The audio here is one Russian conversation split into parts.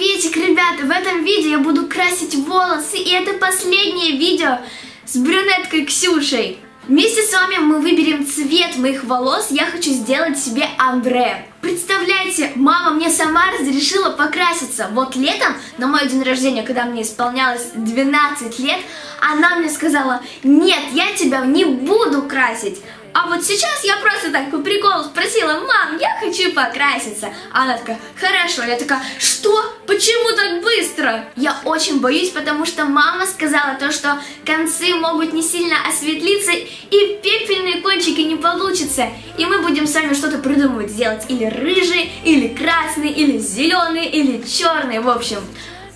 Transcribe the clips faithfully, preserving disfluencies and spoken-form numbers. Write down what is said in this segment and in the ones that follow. Приветик, ребята! В этом видео я буду красить волосы, и это последнее видео с брюнеткой Ксюшей. Вместе с вами мы выберем цвет моих волос, я хочу сделать себе амбре. Представляете, мама мне сама разрешила покраситься. Вот летом, на мой день рождения, когда мне исполнялось двенадцать лет, она мне сказала: нет, я тебя не буду красить. А вот сейчас я просто так по приколу спросила: мам, я хочу покраситься. Она такая: хорошо. Я такая: что? Почему так быстро? Я очень боюсь, потому что мама сказала то, что концы могут не сильно осветлиться и пепельные кончики не получатся. И мы будем сами что-то придумывать, делать или рыжий, или красный, или зеленый, или черный. В общем,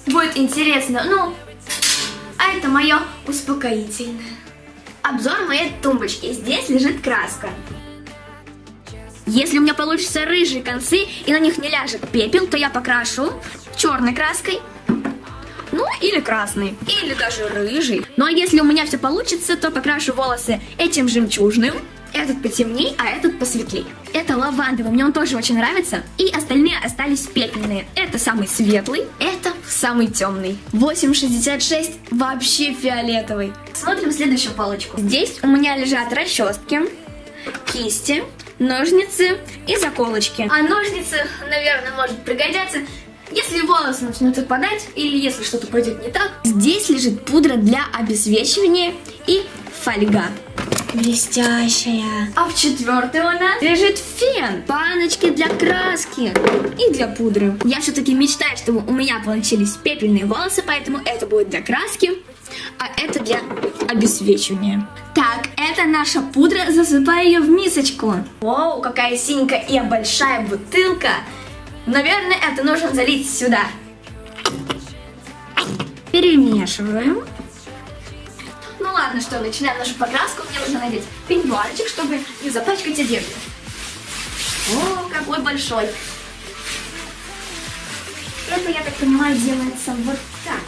будет интересно. Ну, а это мое успокоительное. Обзор моей тумбочки. Здесь лежит краска. Если у меня получатся рыжие концы и на них не ляжет пепел, то я покрашу черной краской, ну или красной, или даже рыжий. Ну а если у меня все получится, то покрашу волосы этим жемчужным. Этот потемней, а этот посветлей. Это лавандовый, мне он тоже очень нравится. И остальные остались пепельные. Это самый светлый, это самый темный. восемь шестьдесят шесть вообще фиолетовый. Смотрим следующую полочку. Здесь у меня лежат расчески, кисти, ножницы и заколочки. А ножницы, наверное, может пригодятся, если волосы начнут отпадать или если что-то пойдет не так. Здесь лежит пудра для обесвечивания и фольга. Блестящая. А в четвертой у нас лежит фен, баночки для краски и для пудры. Я все-таки мечтаю, чтобы у меня получились пепельные волосы, поэтому это будет для краски, а это для обесвечивания. Так, это наша пудра, засыпаю ее в мисочку. Вау, какая синенькая и большая бутылка. Наверное, это нужно залить сюда. Перемешиваем. Ну ладно, что, начинаем нашу покраску. Мне нужно надеть пеньюарчик, чтобы не запачкать одежду. О, какой большой. Это, я так понимаю, делается вот так.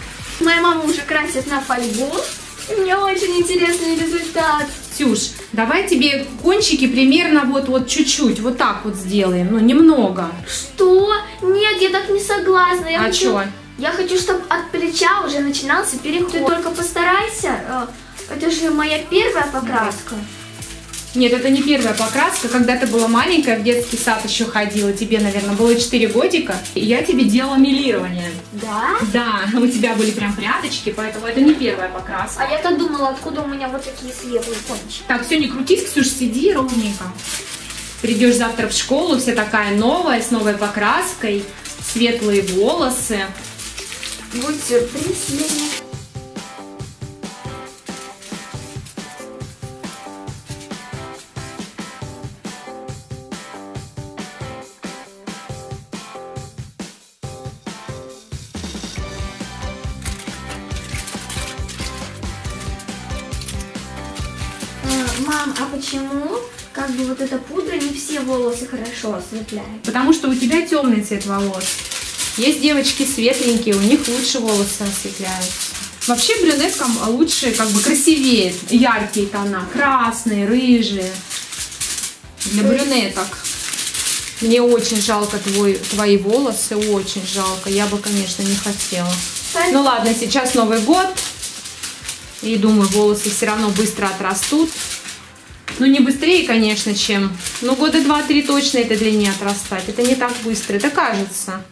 Моя мама уже красит на фольгу. И мне очень интересный результат. Ксюш, давай тебе кончики примерно вот вот чуть-чуть, вот так вот сделаем, ну немного. Что? Нет, я так не согласна. Я а хочу... чё? Я хочу, чтобы от плеча уже начинался переход. Ты только постарайся. Это же моя первая покраска. Нет, это не первая покраска. Когда ты была маленькая, в детский сад еще ходила, тебе, наверное, было четыре годика, и я тебе делала милирование. Да? Да, у тебя были прям прядочки, поэтому это не первая покраска. А я-то думала, откуда у меня вот такие светлые кончики. Так, все, не крутись, Ксюш, сиди ровненько. Придешь завтра в школу, вся такая новая, с новой покраской, светлые волосы. Будет сюрприз. Мам, а почему как бы вот эта пудра не все волосы хорошо осветляет? Потому что у тебя темный цвет волос. Есть девочки светленькие, у них лучше волосы осветляют. Вообще брюнеткам лучше, как бы красивее, яркие тона, красные, рыжие. Для брюнеток. Мне очень жалко твой, твои волосы, очень жалко. Я бы, конечно, не хотела. Ну ладно, сейчас Новый год. И думаю, волосы все равно быстро отрастут. Ну, не быстрее, конечно, чем... Ну, года два-три точно этой длине отрастать. Это не так быстро, это кажется,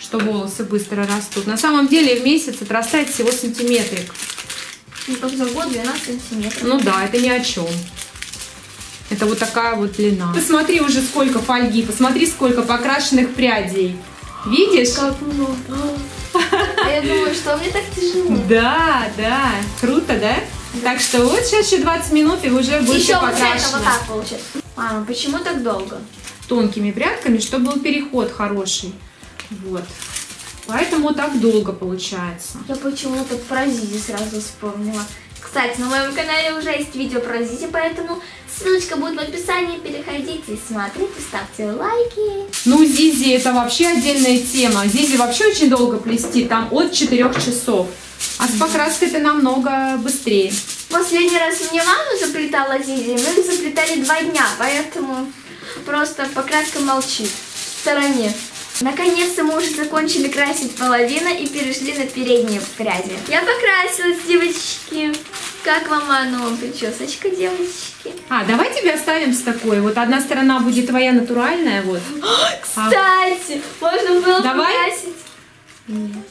что волосы быстро растут. На самом деле в месяц отрастает всего сантиметрик. Ну, как за год двенадцать сантиметров. Ну да, это ни о чем. Это вот такая вот длина. Посмотри уже сколько фольги, посмотри сколько покрашенных прядей. Видишь? Как много. А я думаю, что мне так тяжело. Да, да. Круто, да? Так что вот сейчас еще двадцать минут и уже будет покрашено. Еще вот так получится. Мама, почему так долго? Тонкими прядками, чтобы был переход хороший. Вот. Поэтому так долго получается. Я почему-то про Зизи сразу вспомнила. Кстати, на моем канале уже есть видео про Зизи, поэтому ссылочка будет в описании. Переходите, смотрите, ставьте лайки. Ну, Зизи это вообще отдельная тема. Зизи вообще очень долго плести, там от четырёх часов. А с покраской это намного быстрее. Последний раз мне мама заплетала Зизи, мы заплетали два дня, поэтому просто покраска молчит в стороне. Наконец-то мы уже закончили красить половину и перешли на передние пряди. Я покрасилась, девочки. Как вам оно, причесочка, девочки? А, давай тебе оставим с такой. Вот одна сторона будет твоя натуральная, вот. Кстати, а... можно было давай? Покрасить. Нет.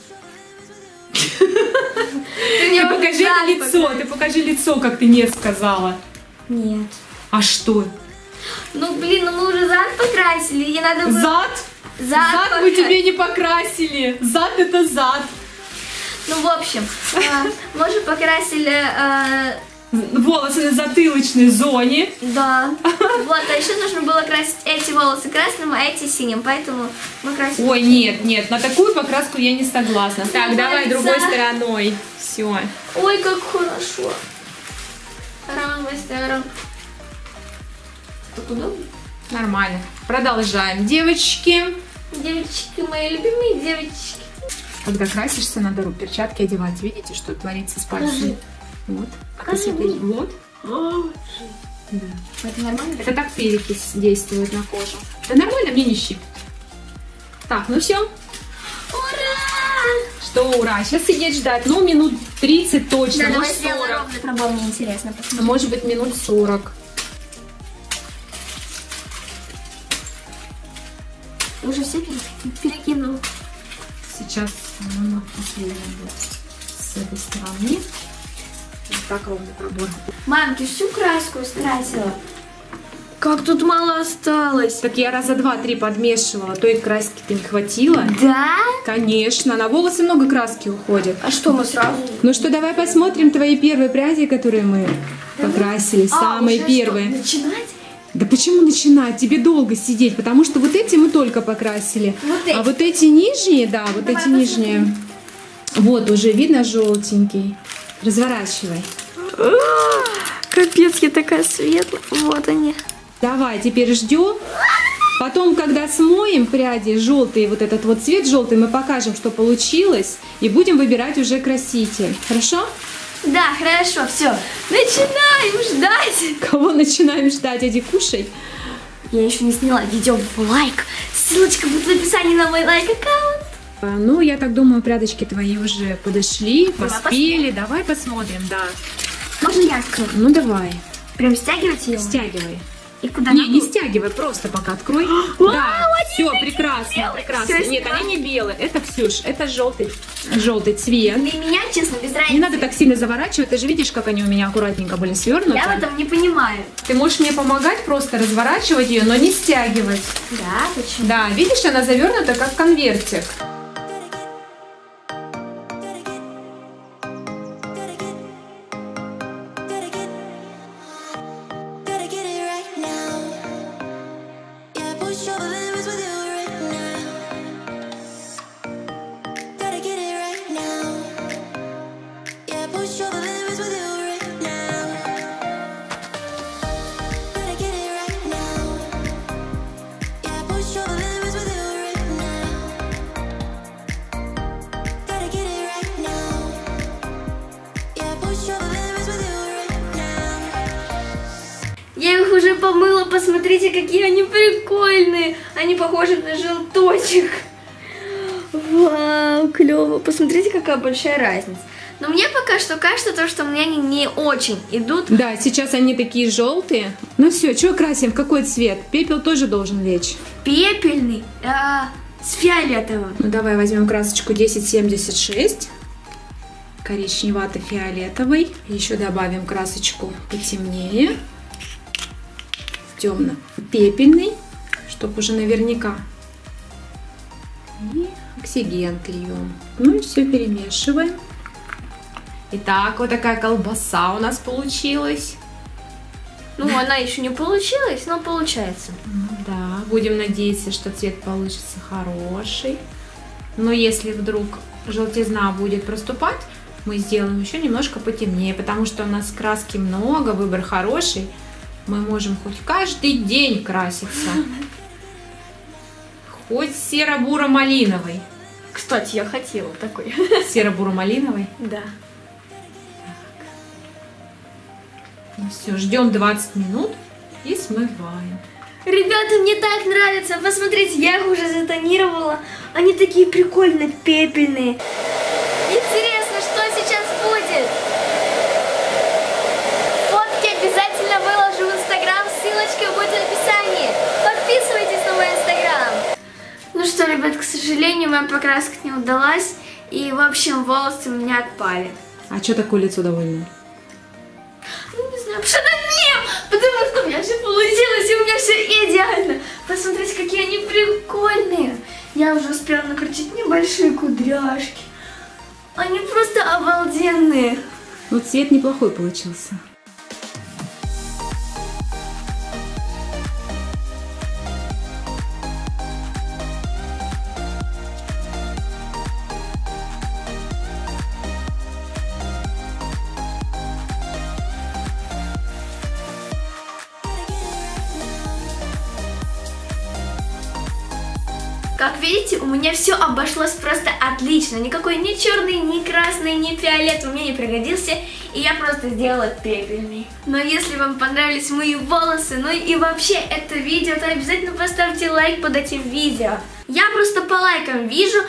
Ты покажи лицо, ты покажи лицо, как ты не сказала. Нет. А что? Ну, блин, ну мы уже зад покрасили, ей надо было... Зад? Зад, зад мы тебе не покрасили. Зад это зад. Ну, в общем, мы же покрасили... Волосы на затылочной зоне. Да. Вот, а еще нужно было красить эти волосы красным, а эти синим, поэтому мы красим. Ой, нет, нет, на такую покраску я не согласна. Так, давай другой стороной. Все. Ой, как хорошо. Правой стороной. Так удобно? Нормально. Продолжаем, девочки. Девочки, мои любимые девочки. Когда красишься, надо перчатки одевать. Видите, что творится с пальцами? Вот. Вот. Да. Это нормально? Это так перекись действует на кожу. Да нормально, мне не щиплет. Так, ну все. Ура! Что ура? Сейчас сидеть ждать. Ну, минут тридцать точно. Да, может, сорок. Пробовал, мне интересно. Посмотри. Может быть, минут сорок. Уже все перекинул. Сейчас мы последний вот с этой стороны. Так ровно пробор. Мам, ты всю краску истратила. Как тут мало осталось. Так я раза два-три подмешивала, то и краски-то не хватило. Да? Конечно, на волосы много краски уходит. А что мы сразу? Ну что, давай посмотрим твои первые пряди, которые мы давай. Покрасили. А, самые первые. Что, начинать? Да почему начинать? Тебе долго сидеть, потому что вот эти мы только покрасили. Вот эти. А вот эти нижние, да, вот давай эти посмотрим. Нижние. Вот уже видно желтенький. Разворачивай. А-а-а, капец, я такая светлая. Вот они. Давай, теперь ждем. Потом, когда смоем пряди желтый, вот этот вот цвет желтый, мы покажем, что получилось. И будем выбирать уже краситель. Хорошо? Да, хорошо, все. Начинаем ждать. Кого начинаем ждать? Иди кушай. Я еще не сняла видео в лайк. Ссылочка будет в описании на мой лайк аккаунт. Ну, я так думаю, прядочки твои уже подошли, давай поспели. Посмотрим. Давай посмотрим, да. Можно я открою? Ну, давай. Прям стягивать ее? Стягивай. И куда? Не, не стягивай, просто пока открой. Да, все, прекрасно, прекрасно. Нет, они не белые, это Ксюш, это желтый, желтый цвет. Для меня, честно, без разницы. Не надо так сильно заворачивать, ты же видишь, как они у меня аккуратненько были свернуты. Я в этом не понимаю. Ты можешь мне помогать просто разворачивать ее, но не стягивать. Да, почему? Да, видишь, она завернута, как конвертик. Уже помыла, посмотрите, какие они прикольные. Они похожи на желточек. Вау, клево. Посмотрите, какая большая разница. Но мне пока что кажется, то, что мне они не очень идут. Да, сейчас они такие желтые. Ну все, что красим? В какой цвет? Пепел тоже должен лечь. Пепельный а, с фиолетовым. Ну давай возьмем красочку десять семьдесят шесть. Коричневато-фиолетовый. Еще добавим красочку потемнее. Темно-пепельный, чтобы уже наверняка. И оксиген льем. Ну и все перемешиваем. Итак, вот такая колбаса у нас получилась. Ну, она еще не получилась, но получается. Да, будем надеяться, что цвет получится хороший. Но если вдруг желтизна будет проступать, мы сделаем еще немножко потемнее, потому что у нас краски много, выбор хороший. Мы можем хоть каждый день краситься. Хоть серо-буро-малиновый. Кстати, я хотела такой. Серо-буро-малиновый? Да. Так. Ну все, ждем двадцать минут и смываем. Ребята, мне так нравится. Посмотрите, я их уже затонировала. Они такие прикольные, пепельные. Интересно, что сейчас будет? Фотки обязательно выложу в Инстаграм, ссылочка будет в описании. Подписывайтесь на мой Инстаграм. Ну что, ребят, к сожалению, моя покраска не удалась. И, в общем, волосы у меня отпали. А что такое лицо довольное? Ну, не знаю, что это мем, потому что у меня все получилось, и у меня все идеально. Посмотрите, какие они прикольные. Я уже успела накрутить небольшие кудряшки. Они просто обалденные. Ну, цвет неплохой получился. Как видите, у меня все обошлось просто отлично. Никакой ни черный, ни красный, ни фиолетовый мне не пригодился. И я просто сделала пепельный. Но если вам понравились мои волосы, ну и вообще это видео, то обязательно поставьте лайк под этим видео. Я просто по лайкам вижу,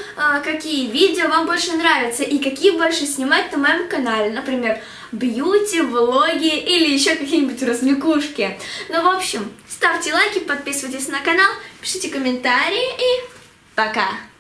какие видео вам больше нравятся и какие больше снимать на моем канале. Например, бьюти, влоги или еще какие-нибудь развлекушки. Ну, в общем, ставьте лайки, подписывайтесь на канал, пишите комментарии и... пока!